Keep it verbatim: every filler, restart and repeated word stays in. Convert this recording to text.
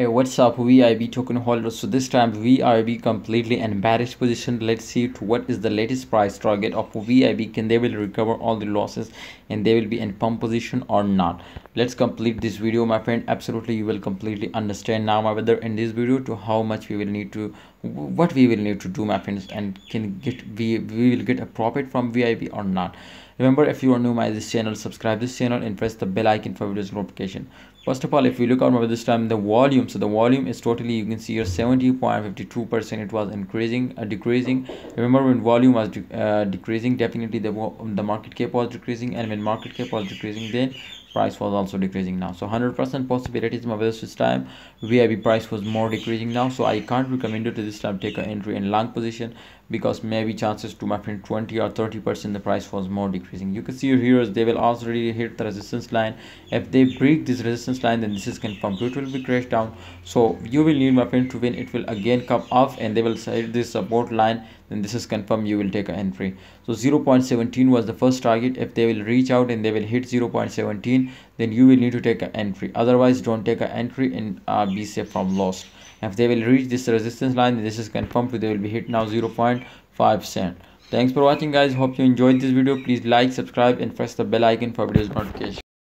Hey, what's up V I B token holders? So this time V I B completely in bearish position. Let's see to what is the latest price target of V I B. Can they will recover all the losses and they will be in pump position or not? Let's complete this video, my friend. Absolutely, you will completely understand now my brother in this video to how much we will need to what we will need to do, my friends, and can get we we will get a profit from V I B or not. Remember, if you are new to this channel, subscribe this channel and press the bell icon for videos notification. First of all, if you look out over this time, the volume, so the volume is totally, you can see here seventy point five two percent. It was increasing, uh, decreasing. Remember, when volume was de uh, decreasing, definitely the, the market cap was decreasing, and when market cap was decreasing, then price was also decreasing now. So one hundred percent possibilities, my brothers, this time V I B price was more decreasing now. So I can't recommend you to this time take an entry in long position, because maybe chances to my friend twenty or thirty percent the price was more decreasing. You can see here they will also really hit the resistance line. If they break this resistance line, then this is confirmed it will be crashed down. So you will need, my friend, to win. It will again come off and they will hit this support line, then this is confirmed you will take an entry. So zero point one seven was the first target. If they will reach out and they will hit zero point one seven, then you will need to take an entry. Otherwise, don't take an entry and uh, be safe from loss. If they will reach this resistance line, then this is confirmed they will be hit now zero point five cent. Thanks for watching, guys. Hope you enjoyed this video. Please like, subscribe and press the bell icon for videos notification.